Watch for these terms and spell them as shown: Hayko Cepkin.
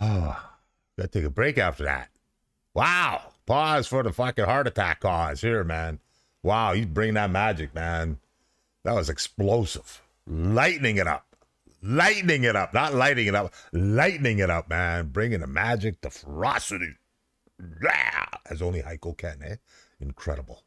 Gotta take a break after that. Wow. Pause for the fucking heart attack cause here, man. Wow, you bring that magic, man. That was explosive. Lightening it up. Lightening it up. Not lighting it up. Lightening it up, man. Bringing the magic, the ferocity. Blah! As only Hayko can, eh? Incredible.